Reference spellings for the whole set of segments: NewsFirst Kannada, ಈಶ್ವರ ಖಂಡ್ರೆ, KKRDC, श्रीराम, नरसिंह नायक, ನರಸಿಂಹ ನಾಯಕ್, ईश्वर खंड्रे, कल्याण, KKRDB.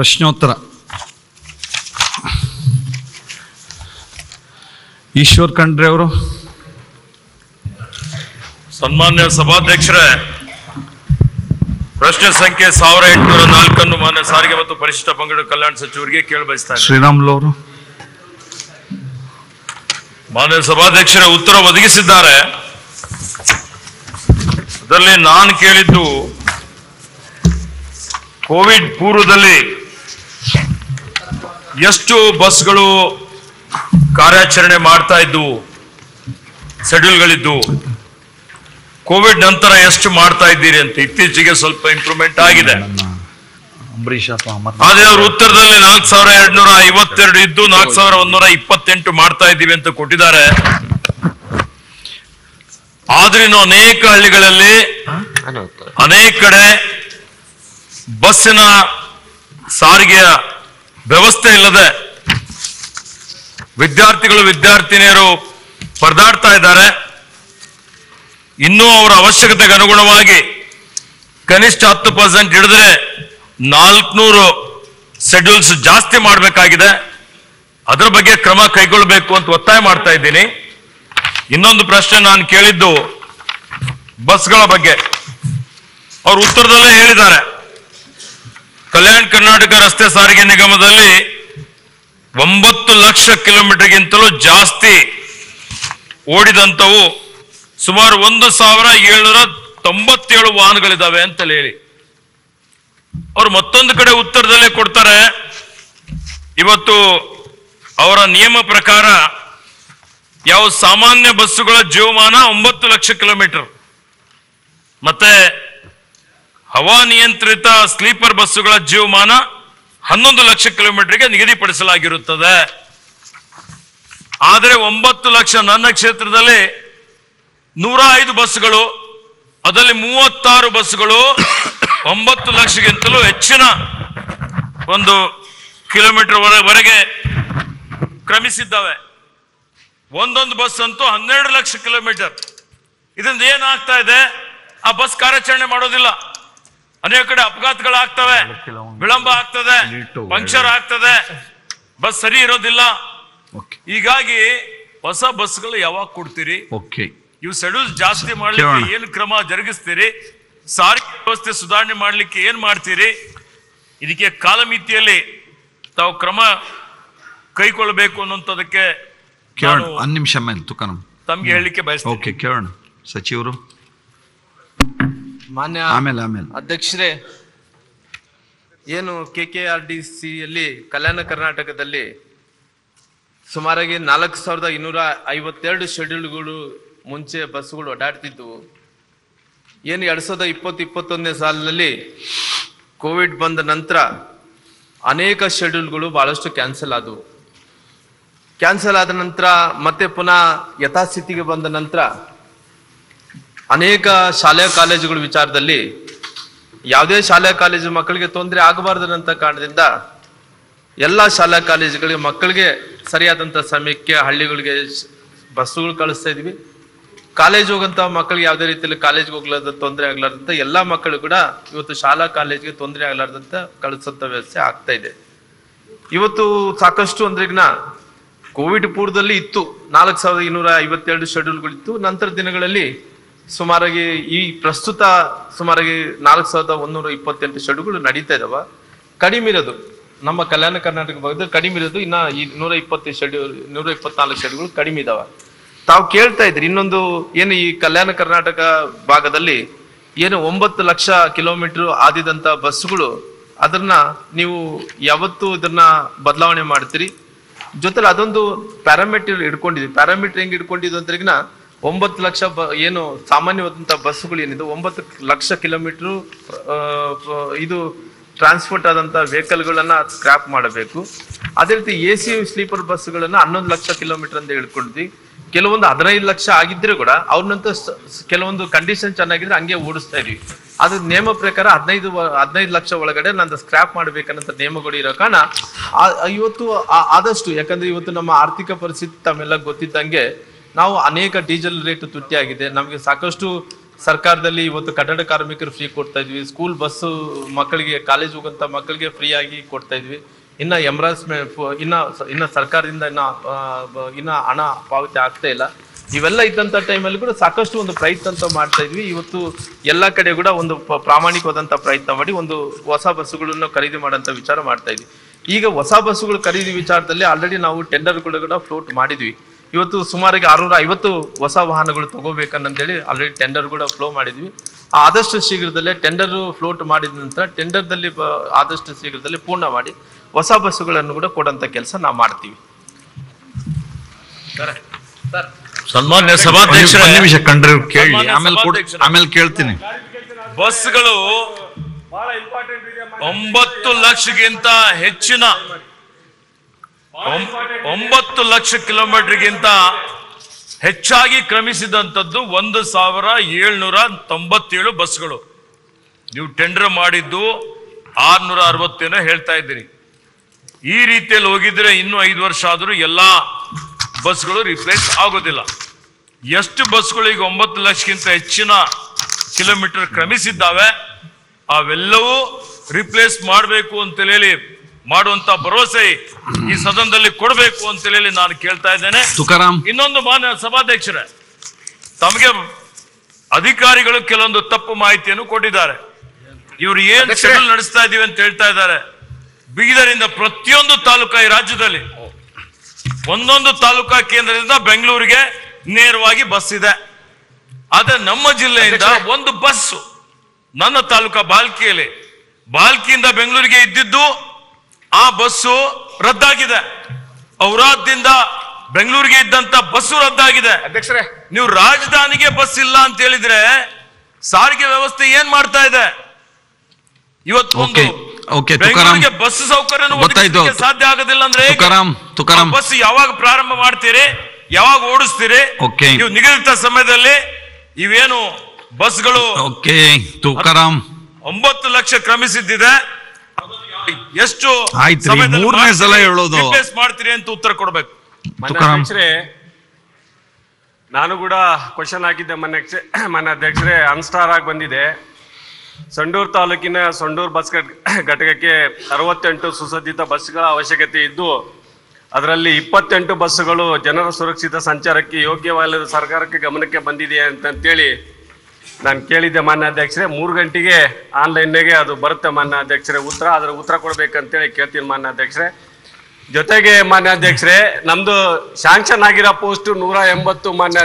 प्रश्नोत्तर ईश्वर खंड्रे सन्मान्य सभाध्यक्षरे प्रश्न संख्या 1804 मान्य सारिगे मत्तु परिशिष्ट पंगड़ कल्याण सचिवरिगे केळि बयसुत्तेने श्रीराम मान्य सभाध्यक्षरे उत्तर ಒದಗಿಸಿದ್ದಾರೆ ಅದರಲ್ಲಿ ನಾನು ಕೇಳಿದ್ದು ಕೋವಿಡ್ ಪೂರ್ವದಲ್ಲಿ ಎಷ್ಟು ಬಸ್ಗಳು ಕಾರ್ಯಾಚರಣೆ ಮಾಡ್ತಾ ಇದ್ದವು ಶೆಡ್ಯೂಲ್ಗಳಿದ್ದು कोविड नंतर ಎಷ್ಟು ಮಾಡ್ತಾ ಇದ್ದೀರಿ ಅಂತ ಇತ್ತೀಚೆಗೆ ಸ್ವಲ್ಪ ಇಂಪ್ರೂವ್ಮೆಂಟ್ ಆಗಿದೆ ಅಂಬರೀಷ್ ಆದರೆ ಅವರು ಉತ್ತರದಲ್ಲಿ 4252 ಇದ್ದು 4128 ಮಾಡ್ತಾ ಇದ್ದೀವಿ ಅಂತ ಕೊಟ್ಟಿದ್ದಾರೆ ಆದರೆ ಇನ್ನು ಅನೇಕ ಹಳ್ಳಿಗಳಲ್ಲಿ ಅನೇಕ ಕಡೆ ಬಸ್ಸಿನ ಸಾರಿಗೆಯ ವ್ಯವಸ್ಥೆ ಇಲ್ಲದೆ ವಿದ್ಯಾರ್ಥಿಗಳು ವಿದ್ಯಾರ್ಥಿನಿಯರು ಪರದಾಡ್ತಾ ಇದ್ದಾರೆ इन्नू अवर आवश्यकतेगे अनुगुणवागि कनिष्ठ 10% हिडिद्रे 400 शेड्यूल्स जास्ति माडबेकागिदे अदर बग्गे क्रम कैगोळ्ळबेकु अंत ಒತ್ತಾಯ ಮಾಡ್ತಾ ಇದ್ದೀನಿ ಇನ್ನೊಂದು ಪ್ರಶ್ನೆ ನಾನು ಕೇಳಿದ್ದು ಬಸ್ಗಳ ಬಗ್ಗೆ ಅವರು ಉತ್ತರದಲ್ಲೇ ಹೇಳಿದ್ದಾರೆ ಕಲ್ಯಾಣ ಕರ್ನಾಟಕ ರಸ್ತೆ ಸಾರಿಗೆ ನಿಗಮದಲ್ಲಿ 9 ಲಕ್ಷ ಕಿಲೋಮೀಟರ್ ಗಿಂತಲೂ ಜಾಸ್ತಿ ಓಡಿದಂತವು ಸುಮಾರು 1797 ವಾಹನಗಳಿದಾವೆ ಅಂತ ಹೇಳಿ ಅವರು ಮತ್ತೊಂದು ಕಡೆ ಉತ್ತರದಲ್ಲೇ ಕೊಡ್ತಾರೆ ಇವತ್ತು ಅವರ ನಿಯಮ ಪ್ರಕಾರ ಯಾವ ಸಾಮಾನ್ಯ ಬಸ್ಸುಗಳ ಜೀವಮಾನ 9 ಲಕ್ಷ ಕಿಲೋಮೀಟರ್ ಮತ್ತೆ ಹವಾ ನಿಯಂತ್ರಿತ ಸ್ಲೀಪರ್ ಬಸ್ಸುಗಳ ಜೀವಮಾನ 11 ಲಕ್ಷ ಕಿಲೋಮೀಟರ್ ಗೆ ನಿಗದಿಪಡಿಸಲಾಗಿರುತ್ತದೆ ಆದರೆ 9 ಲಕ್ಷ ನನ್ನ ಕ್ಷೇತ್ರದಲ್ಲಿ 105 ಬಸ್ಸುಗಳು ಅದರಲ್ಲಿ 36 ಬಸ್ಸುಗಳು 9 ಲಕ್ಷಕ್ಕಿಂತಲೂ ಹೆಚ್ಚಿನ ಒಂದು ಕಿಲೋಮೀಟರ್ ವರೆಗೆ ಕ್ರಮಿಸಿದ್ದಾವೆ ಒಂದೊಂದು ಬಸ್ ಅಂತೂ 12 ಲಕ್ಷ ಕಿಲೋಮೀಟರ್ ಇದರಿಂದ ಏನಾಗ್ತಾ ಇದೆ ಆ ಬಸ್ ಕಾರ್ಯಾಚರಣೆ ಮಾಡೋದಿಲ್ಲ ಅನೇಕ ಕಡೆ ಅಪಘಾತಗಳು ಆಗ್ತವೆ ವಿಳಂಬ ಆಗ್ತದೆ ಪಂಕ್ಚರ್ ಆಗ್ತದೆ ಬಸ್ ಸರಿ ಇರೋದಿಲ್ಲ ಹೀಗಾಗಿ ಹೊಸ ಬಸ್ಗಳು ಯಾವಾಗ ಕೊಡ್ತೀರಿ ಓಕೆ ಇವು ಶೆಡ್ಯೂಲ್ ಜಾಸ್ತಿ ಮಾಡಲಿಕ್ಕೆ ಏನು ಕ್ರಮ ಜರುಗಿಸ್ತೀರಿ ಸಾರಿಗೆ ವ್ಯವಸ್ಥೆ ಸುಧಾರಣೆ ಮಾಡಲಿಕ್ಕೆ ಏನು ಮಾಡ್ತೀರಿ ಇದಕ್ಕೆ ಕಾಲಮಿತಿಯಲ್ಲಿ ತಾವು ಕ್ರಮ ಕೈಗೊಳ್ಳಬೇಕು ಅನ್ನುವಂತದಕ್ಕೆ ಕೇಳೋಣ ಒಂದು ನಿಮಿಷ ಮಂತು ಕಣಂ ತಮಗೆ ಹೇಳಲಿಕ್ಕೆ ಬಯಸ್ತೀನಿ ಓಕೆ ಕೇಳೋಣ ಸಚಿವರು ಮಾನ್ಯ ಆಮೇಲೆ ಅಧ್ಯಕ್ಷರೇ ಏನು KKRDC ಯಲ್ಲಿ ಕಲ್ಯಾಣ ಕರ್ನಾಟಕದಲ್ಲಿ ಸುಮಾರಾಗಿ 4252 ಶೆಡ್ಯೂಲ್ಗಳು ಮುಂಚೆ ಬಸ್ಸುಗಳು ಓಡಾಡ್ತಿದ್ವು ಏನು 2020-21 ಸಾಲಿನಲ್ಲಿ ಕೋವಿಡ್ ಬಂದ ನಂತರ ಅನೇಕ ಶೆಡ್ಯೂಲ್ಗಳು ಬಹಳಷ್ಟು ಕ್ಯಾನ್ಸಲ್ ಆದವು ಕ್ಯಾನ್ಸಲ್ ಆದ ನಂತರ ಮತ್ತೆ ಪುನಃ ಯಥಾಸ್ಥಿತಿಗೆ ಬಂದ ನಂತರ ಅನೇಕ ಶಾಲೆ ಕಾಲೇಜುಗಳ ವಿಚಾರದಲ್ಲಿ ಯಾವುದೇ ಶಾಲೆ ಕಾಲೇಜು ಮಕ್ಕಳಿಗೆ ತೊಂದರೆ ಆಗಬಾರದಂತ ಕಾರಣದಿಂದ ಎಲ್ಲ ಶಾಲೆ ಕಾಲೇಜುಗಳಿಗೆ ಮಕ್ಕಳಿಗೆ ಸರಿಯಾದಂತ ಸಮಯಕ್ಕೆ ಹಳ್ಳಿಗಳಿಗೆ ಬಸ್ಸುಗಳು ಕಳಿಸ್ತಾ ಇದ್ವಿ ಕಾಲೇಜ್ ಹೋಗಂತ ಮಕ್ಕಳಿಗೆ ಯಾವುದೇ ರೀತಿಯಲ್ಲಿ ಕಾಲೇಜ್ಗೆ ಹೋಗ್ಲಾರ್ದಂತ ತೊಂದರೆ ಆಗ್ಲಾರ್ದಂತ ಎಲ್ಲ ಮಕ್ಕಳು ಕೂಡ ಇವತ್ತು ಶಾಲಾ ಕಾಲೇಜ್ಗೆ ತೊಂದರೆ ಆಗ್ಲಾರ್ದಂತ ಕಳಿಸಂತ ವ್ಯವಸ್ಥೆ ಆಗ್ತಾ ಇದೆ ಇವತ್ತು ಸಾಕಷ್ಟು ಅಂದ್ರೆಗ್ನ ಕೋವಿಡ್ ಪೂರ್ವದಲ್ಲಿ ಇತ್ತು 4252 ಶೆಡ್ಯೂಲ್ಗಳಿತ್ತು ನಂತರ ದಿನಗಳಲ್ಲಿ ಸುಮಾರಾಗಿ ಈ ಪ್ರಸ್ತುತ ಸುಮಾರಾಗಿ 4128 ಶೆಡ್ಯೂಲ್ಗಳು ನಡೀತಾ ಇದಾವ ಕಡಿಮೆ ಇರೋದು ನಮ್ಮ ಕಲ್ಯಾಣ ಕರ್ನಾಟಕ ಭಾಗದಲ್ಲಿ ಕಡಿಮೆ ಇರೋದು ಇನ್ನ 120 ಶೆಡ್ಯೂಲ್ 124 ಶೆಡ್ಯೂಲ್ಗಳು ಕಡಿಮೆ ಇದಾವ ತಾವು ಕೇಳ್ತಾ ಇದ್ರಿ ಇನ್ನೊಂದು ಏನು ಈ ಕಲ್ಯಾಣ ಕರ್ನಾಟಕ ಭಾಗದಲ್ಲಿ ಏನು 9 ಲಕ್ಷ ಕಿಲೋಮೀಟರ್ ಆದಿದಂತ ಬಸ್ಸುಗಳು ಅದನ್ನ ನೀವು ಯಾವತ್ತು ಇದನ್ನ ಬದಲಾವಣೆ ಮಾಡ್ತೀರಿ ಜೊತೆಲಿ ಅದೊಂದು ಪ್ಯಾರಾಮೀಟರ್ ಇಟ್ಕೊಂಡಿದ್ವಿ ಪ್ಯಾರಾಮೀಟರ್ ಹೆಂಗ್ ಇಟ್ಕೊಂಡಿದ್ವಿ ಅಂದ್ರೆಗಿನ 9 ಲಕ್ಷ ಏನು ಸಾಮಾನ್ಯವಾದಂತ ಬಸ್ಸುಗಳು ಏನಿದೆ 9 ಲಕ್ಷ ಕಿಲೋಮೀಟರ್ ಇದು ಟ್ರಾನ್ಸ್ಪೋರ್ಟ್ ಆದಂತ ವೆಹಿಕಲ್ ಗಳನ್ನ ಸ್ಕ್ರಾಪ್ ಮಾಡಬೇಕು ಅದೇ ರೀತಿ AC ಸ್ಲೀಪರ್ ಬಸ್ಸುಗಳನ್ನ 11 ಲಕ್ಷ ಕಿಲೋಮೀಟರ್ ಅಂತ ಇಟ್ಕೊಂಡಿದ್ವಿ ಕೆಲವೊಂದು 15 ಲಕ್ಷ ಆಗಿದ್ರೆ ಕೂಡ ಅವ್ರನ್ನಂತ ಕೆಲವೊಂದು ಕಂಡೀಷನ್ ಚೆನ್ನಾಗಿದ್ರೆ ಹಂಗೆ ಓಡಿಸ್ತಾ ಇದೀವಿ ಅದ್ರ ನಿಯಮ ಪ್ರಕಾರ 15 ಲಕ್ಷ ಒಳಗಡೆ ನಾನು ಸ್ಕ್ರಾಪ್ ಮಾಡ್ಬೇಕನ್ನಂತ ನಿಯಮಗಳು ಇರೋ ಕಾರಣ ಇವತ್ತು ಆದಷ್ಟು ಯಾಕಂದ್ರೆ ಇವತ್ತು ನಮ್ಮ ಆರ್ಥಿಕ ಪರಿಸ್ಥಿತಿ ತಮ್ಮೆಲ್ಲ ಗೊತ್ತಿದ್ದಂಗೆ ನಾವು ಅನೇಕ ಡೀಸೆಲ್ ರೇಟ್ ತುಟ್ಟಿ ಆಗಿದೆ ನಮಗೆ ಸಾಕಷ್ಟು ಸರ್ಕಾರದಲ್ಲಿ ಇವತ್ತು ಕಟ್ಟಡ ಕಾರ್ಮಿಕರು ಫ್ರೀ ಕೊಡ್ತಾ ಇದ್ವಿ, ಸ್ಕೂಲ್ ಬಸ್ ಮಕ್ಕಳಿಗೆ ಕಾಲೇಜ್ ಹೋಗಂತ ಮಕ್ಕಳಿಗೆ ಫ್ರೀ ಆಗಿ ಕೊಡ್ತಾ ಇದ್ವಿ. ಇನ್ನ ಎಂಬ್ರಾಸ್ಮೆಂಟ್ ಇನ್ನ ಸರ್ಕಾರದಿಂದ ಇನ್ನ ಹಣ ಪಾವತಿ ಆಗ್ತಾ ಇಲ್ಲ. ಇವೆಲ್ಲ ಇದ್ದಂತ ಟೈಮಲ್ಲಿ ಕೂಡ ಸಾಕಷ್ಟು ಒಂದು ಪ್ರಯತ್ನ ಅಂತ ಮಾಡ್ತಾ ಇದ್ವಿ. ಇವತ್ತು ಎಲ್ಲ ಕಡೆ ಕೂಡ ಒಂದು ಪ್ರಾಮಾಣಿಕವಾದಂಥ ಪ್ರಯತ್ನ ಮಾಡಿ ಒಂದು ಹೊಸ ಬಸ್ಸುಗಳನ್ನು ಖರೀದಿ ಮಾಡೋಂಥ ವಿಚಾರ ಮಾಡ್ತಾ ಇದ್ವಿ. ಈಗ ಹೊಸ ಬಸ್ಸುಗಳು ಖರೀದಿ ವಿಚಾರದಲ್ಲಿ ಆಲ್ರೆಡಿ ನಾವು ಟೆಂಡರ್ಗಳು ಕೂಡ ಫ್ಲೋಟ್ ಮಾಡಿದ್ವಿ. ಇವತ್ತು ಸುಮಾರಿಗೆ 650 ಹೊಸ ವಾಹನಗಳು ತಗೋಬೇಕಂತೇಳಿ ಆಲ್ರೆಡಿ ಟೆಂಡರ್ ಕೂಡ ಫ್ಲೋ ಮಾಡಿದ್ವಿ. ಆದಷ್ಟು ಶೀಘ್ರದಲ್ಲೇ ಟೆಂಡರ್ ಫ್ಲೋಟ್ ಮಾಡಿದ ನಂತರ ಟೆಂಡರ್ದಲ್ಲಿ ಆದಷ್ಟು ಶೀಘ್ರದಲ್ಲಿ ಪೂರ್ಣ ಮಾಡಿ ಹೊಸ ಬಸ್ಸುಗಳನ್ನು ಕೂಡ ಕೊಡೋಂಥ ಕೆಲಸ ನಾವು ಮಾಡ್ತೀವಿ. ಸನ್ಮಾನ್ಯ ಸಭಾಧ್ಯಕ್ಷರೇ, ನಿಮಿಷ ಕಂಡ್ರೆ ಕೇಳಿ, ಆಮೇಲೆ ಕೇಳ್ತೀನಿ. ಬಸ್ಗಳು 9 ಲಕ್ಷಕ್ಕಿಂತ ಹೆಚ್ಚಿನ 9 ಲಕ್ಷ ಕಿಲೋಮೀಟರ್ಗಿಂತ ಹೆಚ್ಚಾಗಿ ಕ್ರಮಿಸಿದಂಥದ್ದು 1797 ಬಸ್ಗಳು. ನೀವು ಟೆಂಡರ್ ಮಾಡಿದ್ದು 660 ಹೇಳ್ತಾ ಇದ್ದೀರಿ. ಈ ರೀತಿಯಲ್ಲಿ ಹೋಗಿದ್ರೆ ಇನ್ನೂ 5 ವರ್ಷ ಆದರೂ ಎಲ್ಲ ಬಸ್ಗಳು ರಿಪ್ಲೇಸ್ ಆಗೋದಿಲ್ಲ. ಎಷ್ಟು ಬಸ್ಗಳು ಈಗ 9 ಲಕ್ಷಕ್ಕಿಂತ ಹೆಚ್ಚಿನ ಕಿಲೋಮೀಟರ್ ಕ್ರಮಿಸಿದ್ದಾವೆ, ಅವೆಲ್ಲವೂ ರಿಪ್ಲೇಸ್ ಮಾಡಬೇಕು ಅಂತೇಳಿ ಮಾಡುವಂತ ಭರವಸೆ ಈ ಸದನದಲ್ಲಿ ಕೊಡಬೇಕು ಅಂತೇಳಿ ನಾನು ಕೇಳ್ತಾ ಇದ್ದೇನೆ. ಇನ್ನೊಂದು, ಮಾನ್ಯ ಸಭಾಧ್ಯಕ್ಷರೇ, ತಮಗೆ ಅಧಿಕಾರಿಗಳು ಕೆಲವೊಂದು ತಪ್ಪು ಮಾಹಿತಿಯನ್ನು ಕೊಟ್ಟಿದ್ದಾರೆ. ಇವರು ಏನ್ ಶೆಡ್ಯೂಲ್ ನಡೆಸ್ತಾ ಇದೀವಿ ಅಂತ ಹೇಳ್ತಾ ಇದ್ದಾರೆ. ಬೀದರಿಂದ ಪ್ರತಿಯೊಂದು ತಾಲೂಕಾ, ಈ ರಾಜ್ಯದಲ್ಲಿ ಒಂದೊಂದು ತಾಲೂಕಾ ಕೇಂದ್ರದಿಂದ ಬೆಂಗಳೂರಿಗೆ ನೇರವಾಗಿ ಬಸ್ ಇದೆ. ಆದ್ರೆ ನಮ್ಮ ಜಿಲ್ಲೆಯಿಂದ ಒಂದು ಬಸ್ಸು, ನನ್ನ ತಾಲೂಕಾ ಬಾಲ್ಕಿಯಲ್ಲಿ, ಬಾಲ್ಕಿಯಿಂದ ಬೆಂಗಳೂರಿಗೆ ಇದ್ದಿದ್ದು ಆ ಬಸ್ಸು ರದ್ದಾಗಿದೆ. ಔರಾದ್ದಿಂದ ಬೆಂಗಳೂರಿಗೆ ಇದ್ದಂತ ಬಸ್ಸು ರದ್ದಾಗಿದೆ. ಅಧ್ಯಕ್ಷರೇ, ನೀವು ರಾಜಧಾನಿಗೆ ಬಸ್ ಇಲ್ಲ ಅಂತ ಹೇಳಿದ್ರೆ ಸಾರಿಗೆ ವ್ಯವಸ್ಥೆ ಏನ್ ಮಾಡ್ತಾ ಇದೆ? ಇವತ್ತೊಂದು ಬೆಂಗಳೂರಿಗೆ ಬಸ್ ಸೌಕರ್ಯ ಸಾಧ್ಯ ಆಗೋದಿಲ್ಲ ಅಂದ್ರೆ ಬಸ್ ಯಾವಾಗ ಪ್ರಾರಂಭ ಮಾಡ್ತೀರಿ, ಯಾವಾಗ ಓಡಿಸ್ತೀರಿ? ನೀವು ನಿಗದಿತ ಸಮಯದಲ್ಲಿ ಇವೇನು ಬಸ್ಗಳು 9 ಲಕ್ಷ ಕ್ರಮಿಸಿದ್ದಿದೆ, ಎಷ್ಟು ಮೂರನೇ ಸಲ ಹೇಳೋದು ಮಾಡ್ತೀರಿ ಅಂತ ಉತ್ತರ ಕೊಡ್ಬೇಕು. ನಾನು ಕೂಡ ಕ್ವಶನ್ ಹಾಕಿದ್ದೆ ಮನೆ ಅಧ್ಯಕ್ಷರೇ, ಅನ್ಸ್ಟಾರ್ ಆಗಿ ಬಂದಿದೆ. ಸಂಡೂರ್ ತಾಲೂಕಿನ ಸಂಡೂರ್ ಬಸ್ ಘಟಕಕ್ಕೆ 68 ಸುಸಜ್ಜಿತ ಬಸ್ಗಳ ಅವಶ್ಯಕತೆ ಇದ್ದು, ಅದರಲ್ಲಿ 28 ಬಸ್ಸುಗಳು ಜನರ ಸುರಕ್ಷಿತ ಸಂಚಾರಕ್ಕೆ ಯೋಗ್ಯವಲ್ಲದ ಸರ್ಕಾರಕ್ಕೆ ಗಮನಕ್ಕೆ ಬಂದಿದೆ ಅಂತೇಳಿ ನಾನು ಕೇಳಿದ್ದೆ ಮಾನ್ಯ ಅಧ್ಯಕ್ಷರೇ. 3 ಗಂಟೆಗೆ ಆನ್ಲೈನ್ಗೆ ಅದು ಬರುತ್ತೆ ಮಾನ್ಯ ಅಧ್ಯಕ್ಷರೇ ಉತ್ತರ. ಅದರ ಉತ್ತರ ಕೊಡ್ಬೇಕಂತೇಳಿ ಕೇಳ್ತೀನಿ ಮಾನ್ಯ ಅಧ್ಯಕ್ಷರೇ. ಜೊತೆಗೆ ಮಾನ್ಯ ಅಧ್ಯಕ್ಷರೇ, ನಮ್ದು ಶಾಂಕ್ಷನ್ ಆಗಿರೋ ಪೋಸ್ಟ್ 189 ಮಾನ್ಯ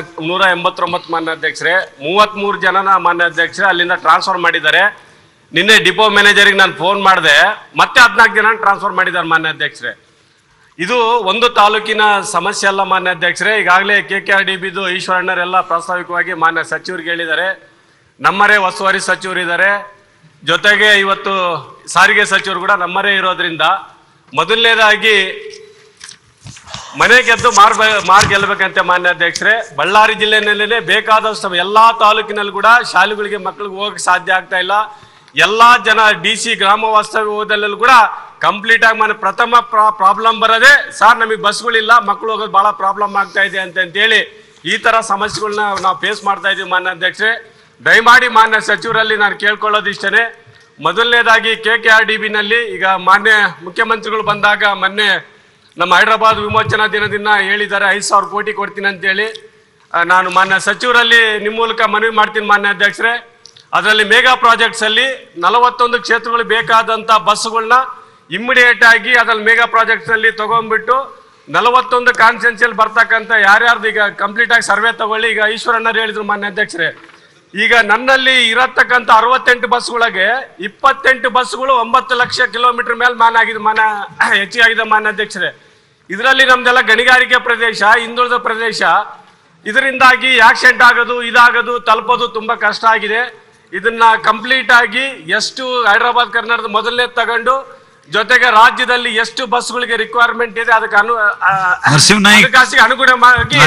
ಅಧ್ಯಕ್ಷರೇ. 33 ಜನನ ಮಾನ್ಯ ಅಧ್ಯಕ್ಷರೇ ಅಲ್ಲಿಂದ ಟ್ರಾನ್ಸ್ಫರ್ ಮಾಡಿದ್ದಾರೆ. ನಿನ್ನೆ ಡಿಪೋ ಮ್ಯಾನೇಜರಿಗೆ ನಾನು ಫೋನ್ ಮಾಡಿದೆ, ಮತ್ತೆ 14 ಜನ ಟ್ರಾನ್ಸ್ಫರ್ ಮಾಡಿದ್ದಾರೆ ಮಾನ್ಯ ಅಧ್ಯಕ್ಷರೇ. ಇದು ಒಂದು ತಾಲೂಕಿನ ಸಮಸ್ಯೆ ಅಲ್ಲ ಮಾನ್ಯ ಅಧ್ಯಕ್ಷರೇ. ಈಗಾಗಲೇ KKRDBದು ಈಶ್ವರಣ್ಣರೆಲ್ಲ ಪ್ರಾಸ್ತಾವಿಕವಾಗಿ ಮಾನ್ಯ ಸಚಿವರಿಗೆ ಹೇಳಿದ್ದಾರೆ. ನಮ್ಮರೇ ಒಸುವಾರಿ ಸಚಿವರಿದ್ದಾರೆ, ಜೊತೆಗೆ ಇವತ್ತು ಸಾರಿಗೆ ಸಚಿವರು ಕೂಡ ನಮ್ಮರೇ ಇರೋದ್ರಿಂದ ಮೊದಲನೇದಾಗಿ ಮನೆ ಗೆದ್ದು ಮಾರ್ಗೆಲ್ಲಬೇಕಂತೆ ಮಾನ್ಯ ಅಧ್ಯಕ್ಷರೇ. ಬಳ್ಳಾರಿ ಜಿಲ್ಲೆನಲ್ಲೇ ಬೇಕಾದಷ್ಟು ಎಲ್ಲ ತಾಲೂಕಿನಲ್ಲಿ ಕೂಡ ಶಾಲೆಗಳಿಗೆ ಮಕ್ಕಳಿಗೆ ಹೋಗಕ್ಕೆ ಸಾಧ್ಯ ಆಗ್ತಾ ಇಲ್ಲ. ಎಲ್ಲ ಜನ DC ಗ್ರಾಮ ವಾಸ್ತವ್ಯ ಹೋದಲ್ಲೂ ಕೂಡ ಕಂಪ್ಲೀಟ್ ಆಗಿ ಮನೆ ಪ್ರಥಮ ಪ್ರಾಬ್ಲಮ್ ಬರೋದೇ ಸರ್ ನಮಗೆ ಬಸ್ಗಳಿಲ್ಲ, ಮಕ್ಕಳು ಹೋಗೋದು ಭಾಳ ಪ್ರಾಬ್ಲಮ್ ಆಗ್ತಾ ಇದೆ ಅಂತೇಳಿ ಈ ಥರ ಸಮಸ್ಯೆಗಳನ್ನ ನಾವು ಫೇಸ್ ಮಾಡ್ತಾ ಇದ್ದೀವಿ ಮಾನ್ಯ ಅಧ್ಯಕ್ಷರೇ. ದಯಮಾಡಿ ಮಾನ್ಯ ಸಚಿವರಲ್ಲಿ ನಾನು ಕೇಳ್ಕೊಳ್ಳೋದು ಇಷ್ಟೇ. ಮೊದಲನೇದಾಗಿ KKRDBನಲ್ಲಿ ಈಗ ಮಾನ್ಯ ಮುಖ್ಯಮಂತ್ರಿಗಳು ಬಂದಾಗ ಮೊನ್ನೆ ನಮ್ಮ ಹೈದರಾಬಾದ್ ವಿಮೋಚನಾ ದಿನದಿಂದ ಹೇಳಿದ್ದಾರೆ 5,000 ಕೋಟಿ ಕೊಡ್ತೀನಿ ಅಂತೇಳಿ. ನಾನು ಮಾನ್ಯ ಸಚಿವರಲ್ಲಿ ನಿಮ್ಮ ಮೂಲಕ ಮನವಿ ಮಾಡ್ತೀನಿ ಮಾನ್ಯ ಅಧ್ಯಕ್ಷರೇ. ಅದರಲ್ಲಿ ಮೆಗಾ ಪ್ರಾಜೆಕ್ಟ್ಸಲ್ಲಿ 41 ಕ್ಷೇತ್ರಗಳು ಬೇಕಾದಂಥ ಬಸ್ಸುಗಳನ್ನ ಇಮ್ಮಿಡಿಯೇಟ್ ಆಗಿ ಅದ್ರಲ್ಲಿ ಮೆಗಾ ಪ್ರಾಜೆಕ್ಟ್ಸಲ್ಲಿ ತೊಗೊಂಡ್ಬಿಟ್ಟು 41 ಕಾನ್ಸ್ಟೆನ್ಸಿಯಲ್ಲಿ ಬರ್ತಕ್ಕಂಥ ಯಾರ್ಯಾರ್ದು ಈಗ ಕಂಪ್ಲೀಟಾಗಿ ಸರ್ವೆ ತಗೊಳ್ಳಿ. ಈಗ ಈಶ್ವರಣ್ಣರು ಹೇಳಿದ್ರು ಮಾನ್ಯ ಅಧ್ಯಕ್ಷರೇ, ಈಗ ನನ್ನಲ್ಲಿ ಇರತಕ್ಕಂಥ 68 ಬಸ್ಗಳೊಳಗೆ 28 ಬಸ್ಗಳು 9 ಲಕ್ಷ ಕಿಲೋಮೀಟರ್ ಮೇಲೆ ಹೆಚ್ಚಿಗಾಗಿದೆ ಮಾನ್ಯ ಅಧ್ಯಕ್ಷರೇ. ಇದರಲ್ಲಿ ನಮ್ದೆಲ್ಲ ಗಣಿಗಾರಿಕೆ ಪ್ರದೇಶ, ಹಿಂದುಳಿದ ಪ್ರದೇಶ, ಇದರಿಂದಾಗಿ ಆಕ್ಸಿಡೆಂಟ್ ಆಗೋದು ಇದಾಗೋದು ತಲುಪೋದು ತುಂಬ ಕಷ್ಟ ಆಗಿದೆ. ಇದನ್ನ ಕಂಪ್ಲೀಟ್ ಆಗಿ ಎಷ್ಟು ಹೈದರಾಬಾದ್ ಕರ್ನಾಟಕದ ಮೊದಲನೇ ತಗೊಂಡು ಜೊತೆಗೆ ರಾಜ್ಯದಲ್ಲಿ ಎಷ್ಟು ಬಸ್ಗಳಿಗೆ ರಿಕ್ವೈರ್ಮೆಂಟ್ ಇದೆ ಅದಕ್ಕೆ ಹಣಕಾಸಿಗೆ ಅನುಗುಣವಾಗಿ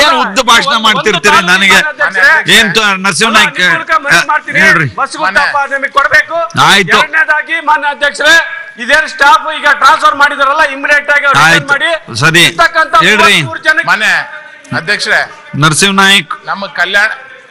ಏನ್ ಉದ್ದ ಭಾಷಣ ಮಾಡ್ತಿರ್ತೀರಿ ನನಗೆ ನರಸಿಂಹ ನಾಯಕ್ ಹೇಳ್ರಿ. ಆಯ್ತು ಮಾನ್ಯ ಅಧ್ಯಕ್ಷರೇ, ಇದೇ ಸ್ಟಾಫ್ ಈಗ ಟ್ರಾನ್ಸ್ಫರ್ ಮಾಡಿದಾರಲ್ಲ ಇಮಿಡಿಯೇಟ್ ಆಗಿ ಮಾಡಿ ಸರಿ ಹೇಳ್ರಿ. ಮಾನ್ಯ ಅಧ್ಯಕ್ಷರೇ, नरसिंह नायक नम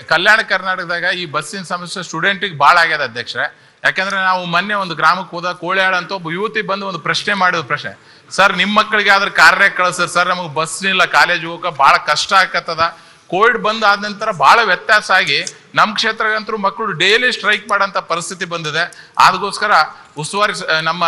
कल्याण कर्नाटकदाग ई बस्सिन समस्या स्टूडेंट ಗೆ ಬಹಳ ಆಗಿದೆ ಅಧ್ಯಕ್ಷರೇ ಯಾಕಂದ್ರೆ ನಾವು ಮೊನ್ನೆ ಒಂದು ಗ್ರಾಮಕ್ಕೆ ಹೋದ ಕೋಳ್ಯಾಳ ಅಂತ ಒಬ್ಬ ಯುವತಿ ಬಂದು ಒಂದು ಪ್ರಶ್ನೆ ಮಾಡಿದ ಪ್ರಶ್ನೆ ಸರ್ ನಿಮ್ಮ ಮಕ್ಕಳಿಗೆ ಆದ್ರೆ ಕಾರ್ಯ ಕಳಿಸರ್ ಸರ್ ನಮಗೆ ಬಸ್ ಇಲ್ಲ ಕಾಲೇಜ್ ಹೋಗಕ ಬಹಳ ಕಷ್ಟ ಆಗತ್ತದ ಕೋವಿಡ್ ಬಂದ ಆದ ನಂತರ ಬಹಳ ವ್ಯತ್ಯಾಸ ಆಗಿ ನಮ್ಮ ಕ್ಷೇತ್ರಗಂತೂ ಮಕ್ಕಳು ಡೈಲಿ ಸ್ಟ್ರೈಕ್ ಮಾಡಂತ ಪರಿಸ್ಥಿತಿ ಬಂದಿದೆ ಅದಕ್ಕೋಸ್ಕರ ಉಸ್ತುವಾರಿ ನಮ್ಮ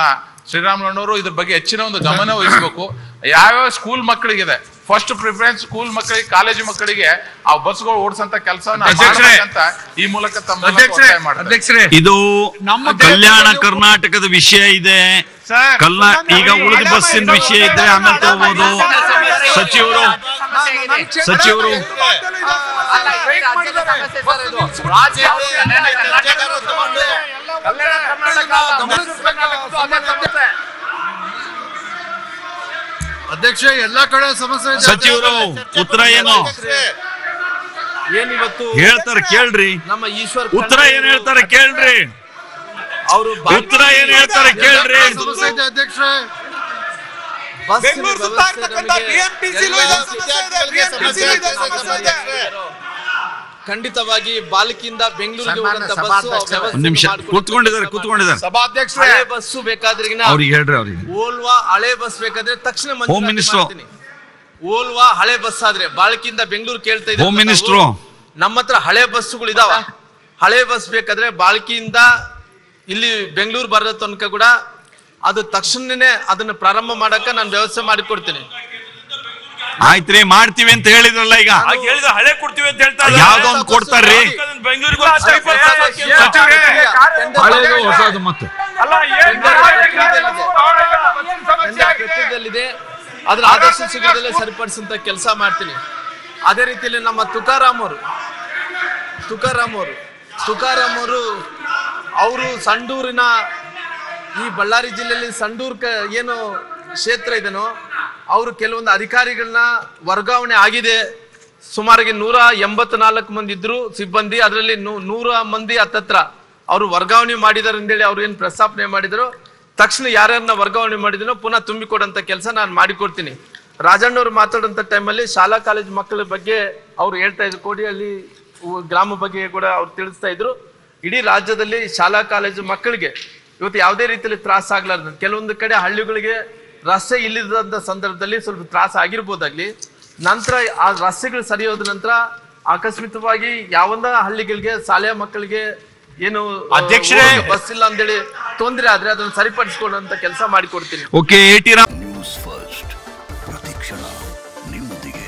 श्रीराम इधर ಬಗ್ಗೆ ಹೆಚ್ಚಿನ ಒಂದು ಗಮನ ವಹಿಸಬೇಕು ಯಾವ ಸ್ಕೂಲ್ ಮಕ್ಕಳಿಗೆ ಫಸ್ಟ್ ಪ್ರಿಫರೆನ್ಸ್ ಸ್ಕೂಲ್ ಮಕ್ಕಳಿಗೆ ಕಾಲೇಜ್ ಮಕ್ಕಳಿಗೆ ಆ ಬಸ್ಗಳು ಓಡಿಸಂತ ಕೆಲಸವನ್ನ ಮಾಡಬೇಕಂತ ಈ ಮೂಲಕ ತಮ್ಮ ಒತ್ತಾಯ ಮಾಡ್ತಾರೆ ಇದು ನಮ್ಮ ಕಲ್ಯಾಣ ಕರ್ನಾಟಕದ ವಿಷಯ ಇದೆ ಈಗ ಉಳಿದ ಬಸ್ಸಿನ ವಿಷಯ ಇದ್ರೆ ಆಮೇಲೆ ತಗೋಬಹುದು ಸಚಿವರು अध्यक्ष कड़े समस्या सचिव उत्तर नम ईश्वर उत्तर समस्या अध्यक्ष ಖಂಡಿತವಾಗಿ ಬಾಲಕಿಯಿಂದ ಬೆಂಗಳೂರಿಗೆ ಹೋಗುವಂತ ಬಸ್ ಒಂದು ನಿಮಿಷ ಕೂತ್ಕೊಂಡಿದ್ದಾರೆ ಸಭಾಧ್ಯಕ್ಷರೇ ಹಳೆ ಬಸ್ ಬೇಕಾದ್ರೆಗಿನ ಅವರಿಗೆ ಹೇಳ್ರಿ ಅವರಿಗೆ ಓಲ್ವಾ ಹಳೆ ಬಸ್ ಬೇಕಾದ್ರೆ ತಕ್ಷಣ ಮಂಜೂರು ಮಾಡ್ತೀನಿ ಓಲ್ವಾ ಹಳೆ ಬಸ್ ಆದ್ರೆ ಬಾಲಕಿಯಿಂದ ಬೆಂಗಳೂರು ಕೇಳ್ತಾ ಇದ್ದಾರೆ ಹೋಮ್ ಮಿನಿಸ್ಟರ್ ನಮ್ಮತ್ರ ಹಳೆ ಬಸ್ಸುಗಳು ಇದಾವ ಹಳೆ ಬಸ್ ಬೇಕಾದ್ರೆ ಬಾಲಕಿಯಿಂದ ಇಲ್ಲಿ ಬೆಂಗಳೂರು ಬರದ ತನಕ ಕೂಡ ಅದು ತಕ್ಷಣನೇ ಅದನ್ನ ಪ್ರಾರಂಭ ಮಾಡಕ ನಾನು ವ್ಯವಸ್ಥೆ ಮಾಡಿ ಕೊಡ್ತೀನಿ ಆಯ್ತ್ರಿ ಮಾಡ್ತೀವಿ ಅಂತ ಹೇಳಿದ್ರಲ್ಲ ಈಗ ಹೇಳಿದ ಹಳೆ ಕೊಡ್ತೀವಿ ಅಂತ ಹೇಳ್ತಾ ಇದ್ದಾರೆ ಯಾವ್ದೋ ಒಂದು ಕೊಡ್ತಾರ್ರಿ ಬೆಂಗಳೂರಿಗೆ ಸಚಿವರೇ ಹಳೆದು ಹೊಸದು ಮತ್ತೆ ಅಲ್ಲ ಏನು ಸಮಸ್ಯೆ ಆಗಿದೆ ಅದರ ಆದರ್ಶ ಸಿಗದಲ್ಲೇ ಸರಿಪಡಿಸುವಂತ ಕೆಲಸ ಮಾಡ್ತೀನಿ ಅದೇ ರೀತಿಯಲ್ಲಿ ನಮ್ಮ ತುಕಾರಾಮ್ ಅವರು ಅವರು ಸಂಡೂರಿನ ಈ ಬಳ್ಳಾರಿ ಜಿಲ್ಲೆಯಲ್ಲಿ ಸಂಡೂರ್ ಏನು ಕ್ಷೇತ್ರ ಇದೆನೋ ಅವರು ಕೆಲವೊಂದು ಅಧಿಕಾರಿಗಳನ್ನ ವರ್ಗಾವಣೆ ಆಗಿದೆ ಸುಮಾರಿಗೆ 184 ಮಂದಿ ಇದ್ರು ಸಿಬ್ಬಂದಿ ಅದರಲ್ಲಿ 100 ಮಂದಿ ಅತ್ತತ್ರ ಅವರು ವರ್ಗಾವಣೆ ಮಾಡಿದಾರೆ ಅಂತ ಹೇಳಿ ಅವರು ಏನು ಪ್ರಸ್ತಾವನೆ ಮಾಡಿದ್ರು ತಕ್ಷಣ ಯಾರ್ಯಾರನ್ನ ವರ್ಗಾವಣೆ ಮಾಡಿದನೋ ಪುನಃ ತುಂಬಿಕೊಡಂತ ಕೆಲಸ ನಾನು ಮಾಡಿಕೊಡ್ತೀನಿ ರಾಜಣ್ಣವರು ಮಾತಾಡಂತ ಟೈಮ್ ಅಲ್ಲಿ ಶಾಲಾ ಕಾಲೇಜ್ ಮಕ್ಕಳ ಬಗ್ಗೆ ಅವರು ಹೇಳ್ತಾ ಇದ್ರು ಕೋಡಿಯಲ್ಲಿ ಗ್ರಾಮ ಬಗ್ಗೆ ಕೂಡ ಅವರು ತಿಳಿಸ್ತಾ ಇದ್ರು ಇಡೀ ರಾಜ್ಯದಲ್ಲಿ ಶಾಲಾ ಕಾಲೇಜ್ ಮಕ್ಕಳಿಗೆ ಇವತ್ತು ಯಾವುದೇ ರೀತಿಯಲ್ಲಿ ತ್ರಾಸ ಆಗಲಾರದು ಕೆಲವೊಂದು ಕಡೆ ಹಳ್ಳಿಗಳಿಗೆ ರಸ್ತೆ ಇಲ್ಲದಂತ ಸಂದರ್ಭದಲ್ಲಿ ಸ್ವಲ್ಪ ತ್ರಾಸ ಆಗಿರಬಹುದಾಗ್ಲಿ ನಂತರ ಆ ರಸ್ತೆಗಳು ಸರಿಯೋದ ನಂತರ ಆಕಸ್ಮಿಕವಾಗಿ ಯಾವಂದ ಹಳ್ಳಿಗಳಿಗೆ ಶಾಲೆಯ ಮಕ್ಕಳಿಗೆ ಏನು ಅಧ್ಯಕ್ಷರೇ ಬಸ್ ಇಲ್ಲ ಅಂತ ಹೇಳಿ ತೊಂದರೆ ಆದ್ರೆ ಅದನ್ನ ಸರಿಪಡಿಸಿಕೊಳ್ಳುವಂತ ಕೆಲಸ ಮಾಡಿಕೊಡ್ತೀನಿ ಓಕೆ ನ್ಯೂಸ್ ಫಸ್ಟ್ ಪ್ರತಿಕ್ಷಣ ನಿಮ್ಮೊಂದಿಗೆ